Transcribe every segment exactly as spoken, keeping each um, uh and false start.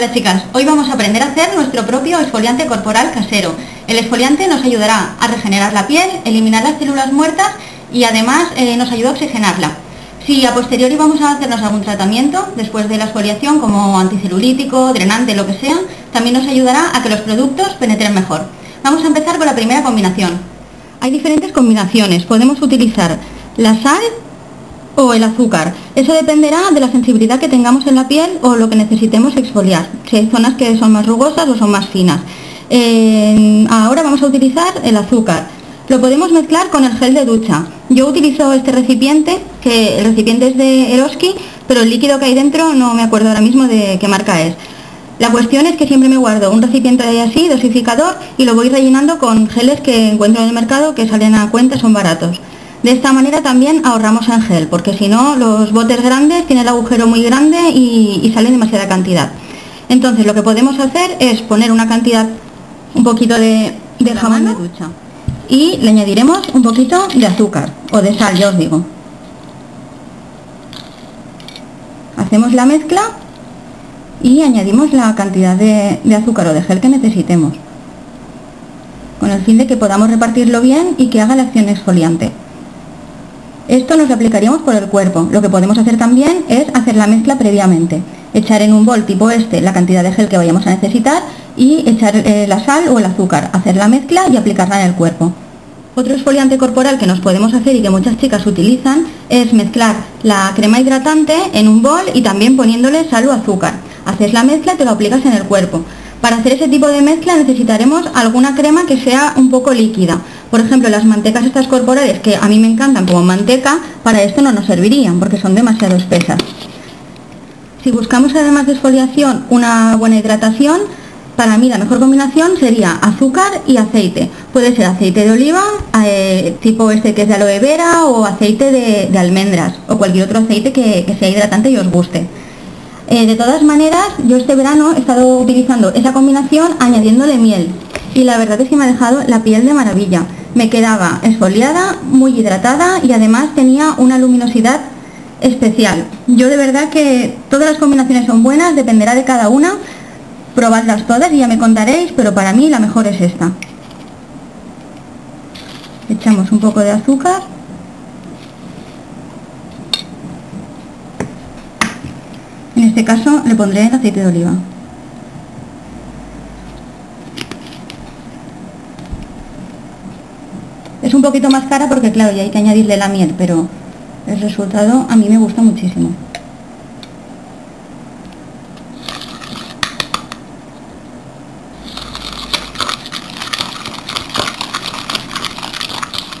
Hola chicas, hoy vamos a aprender a hacer nuestro propio exfoliante corporal casero. El exfoliante nos ayudará a regenerar la piel, eliminar las células muertas y además eh, nos ayuda a oxigenarla. Si a posteriori vamos a hacernos algún tratamiento después de la exfoliación como anticelulítico, drenante, lo que sea, también nos ayudará a que los productos penetren mejor. Vamos a empezar con la primera combinación. Hay diferentes combinaciones, podemos utilizar la sal o el azúcar. Eso dependerá de la sensibilidad que tengamos en la piel o lo que necesitemos exfoliar, si hay zonas que son más rugosas o son más finas. Eh, ahora vamos a utilizar el azúcar. Lo podemos mezclar con el gel de ducha. Yo utilizo este recipiente, que el recipiente es de Eroski, pero el líquido que hay dentro no me acuerdo ahora mismo de qué marca es. La cuestión es que siempre me guardo un recipiente de así, dosificador, y lo voy rellenando con geles que encuentro en el mercado, que salen a cuenta, son baratos. De esta manera también ahorramos en gel, porque si no los botes grandes tienen el agujero muy grande y, y salen demasiada cantidad. Entonces lo que podemos hacer es poner una cantidad, un poquito de, de jabón de ducha, y le añadiremos un poquito de azúcar o de sal, ya os digo. Hacemos la mezcla y añadimos la cantidad de, de azúcar o de gel que necesitemos, con el fin de que podamos repartirlo bien y que haga la acción exfoliante. Esto nos lo aplicaríamos por el cuerpo. Lo que podemos hacer también es hacer la mezcla previamente. Echar en un bol tipo este la cantidad de gel que vayamos a necesitar y echar eh, la sal o el azúcar, hacer la mezcla y aplicarla en el cuerpo. Otro exfoliante corporal que nos podemos hacer y que muchas chicas utilizan es mezclar la crema hidratante en un bol y también poniéndole sal o azúcar. Haces la mezcla y te lo aplicas en el cuerpo. Para hacer ese tipo de mezcla necesitaremos alguna crema que sea un poco líquida. Por ejemplo, las mantecas estas corporales, que a mí me encantan como manteca, para esto no nos servirían porque son demasiado espesas. Si buscamos además de exfoliación una buena hidratación, para mí la mejor combinación sería azúcar y aceite. Puede ser aceite de oliva, eh, tipo este que es de aloe vera, o aceite de, de almendras, o cualquier otro aceite que, que sea hidratante y os guste. Eh, de todas maneras, yo este verano he estado utilizando esa combinación añadiéndole miel y la verdad es que me ha dejado la piel de maravilla. Me quedaba exfoliada, muy hidratada y además tenía una luminosidad especial. Yo de verdad que todas las combinaciones son buenas, dependerá de cada una. Probadlas todas y ya me contaréis, pero para mí la mejor es esta. Echamos un poco de azúcar. En este caso le pondré el aceite de oliva. Es un poquito más cara porque claro, ya hay que añadirle la miel, pero el resultado a mí me gusta muchísimo.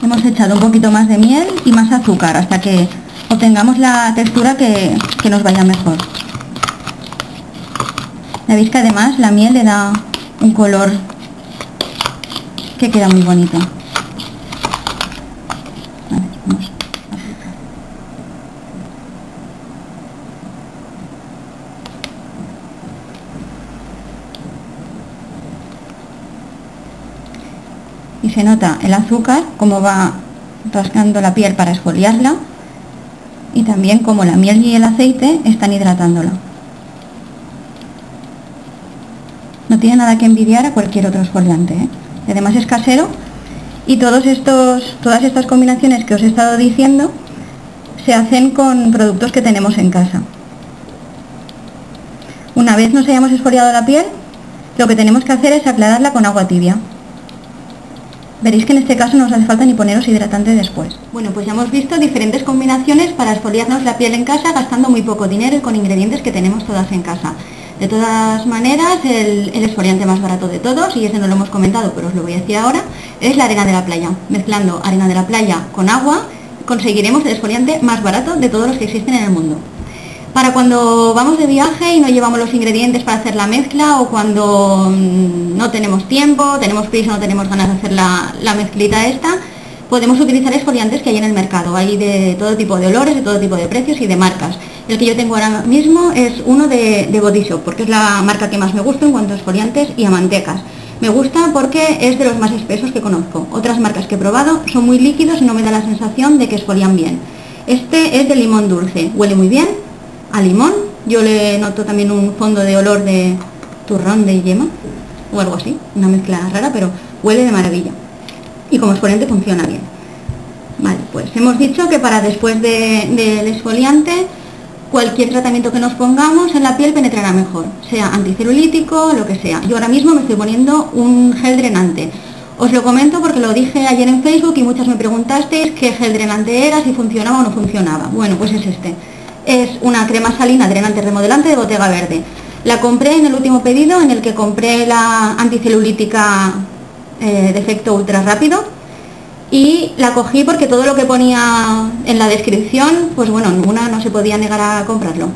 Hemos echado un poquito más de miel y más azúcar hasta que obtengamos la textura que, que nos vaya mejor. Ya veis que además la miel le da un color que queda muy bonito. Vale, vamos a aplicar. Y se nota el azúcar como va rascando la piel para exfoliarla y también como la miel y el aceite están hidratándola. No tiene nada que envidiar a cualquier otro exfoliante, ¿eh? Además es casero y todos estos, todas estas combinaciones que os he estado diciendo se hacen con productos que tenemos en casa. Una vez nos hayamos exfoliado la piel, lo que tenemos que hacer es aclararla con agua tibia. Veréis que en este caso no os hace falta ni poneros hidratante después. Bueno, pues ya hemos visto diferentes combinaciones para exfoliarnos la piel en casa gastando muy poco dinero y con ingredientes que tenemos todas en casa. De todas maneras, el, el exfoliante más barato de todos, y ese no lo hemos comentado pero os lo voy a decir ahora, es la arena de la playa. Mezclando arena de la playa con agua conseguiremos el exfoliante más barato de todos los que existen en el mundo. Para cuando vamos de viaje y no llevamos los ingredientes para hacer la mezcla, o cuando no tenemos tiempo, tenemos prisa, no tenemos ganas de hacer la, la mezclita esta, podemos utilizar exfoliantes que hay en el mercado. Hay de todo tipo de olores, de todo tipo de precios y de marcas. El que yo tengo ahora mismo es uno de, de Body Shop, porque es la marca que más me gusta en cuanto a exfoliantes y a mantecas. Me gusta porque es de los más espesos que conozco. Otras marcas que he probado son muy líquidos y no me da la sensación de que exfolian bien. Este es de limón dulce, huele muy bien a limón Yo le noto también un fondo de olor de turrón de yema o algo así, una mezcla rara, pero huele de maravilla y como exfoliante funciona bien. Vale, pues hemos dicho que para después de, del exfoliante, cualquier tratamiento que nos pongamos en la piel penetrará mejor, sea anticelulítico, lo que sea. Yo ahora mismo me estoy poniendo un gel drenante. Os lo comento porque lo dije ayer en Facebook y muchas me preguntasteis qué gel drenante era, si funcionaba o no funcionaba. Bueno, pues es este. Es una crema salina drenante remodelante de Bottega Verde. La compré en el último pedido en el que compré la anticelulítica eh, de efecto ultra rápido y la cogí porque todo lo que ponía en la descripción, pues bueno, ninguna no se podía negar a comprarlo.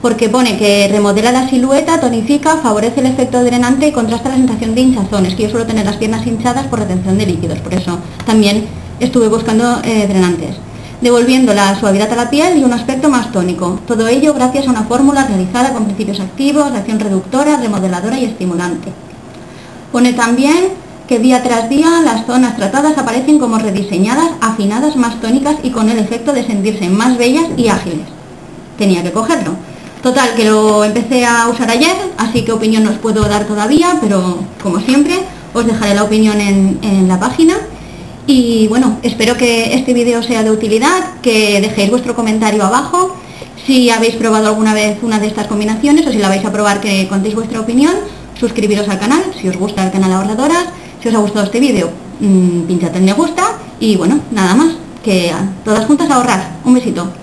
Porque pone que remodela la silueta, tonifica, favorece el efecto drenante y contrasta la sensación de hinchazones, que yo suelo tener las piernas hinchadas por retención de líquidos, por eso también estuve buscando eh, drenantes. Devolviendo la suavidad a la piel y un aspecto más tónico. Todo ello gracias a una fórmula realizada con principios activos, de acción reductora, remodeladora y estimulante. Pone también que día tras día las zonas tratadas aparecen como rediseñadas, afinadas, más tónicas y con el efecto de sentirse más bellas y ágiles. Tenía que cogerlo. Total, que lo empecé a usar ayer, así que opinión no os puedo dar todavía, pero como siempre os dejaré la opinión en, en la página. Y bueno, espero que este vídeo sea de utilidad, que dejéis vuestro comentario abajo, si habéis probado alguna vez una de estas combinaciones o si la vais a probar, que contéis vuestra opinión, suscribiros al canal si os gusta el canal Ahorradoras, si os ha gustado este vídeo, mmm, pinchad en me gusta y bueno, nada más, que todas juntas ahorrar. Un besito.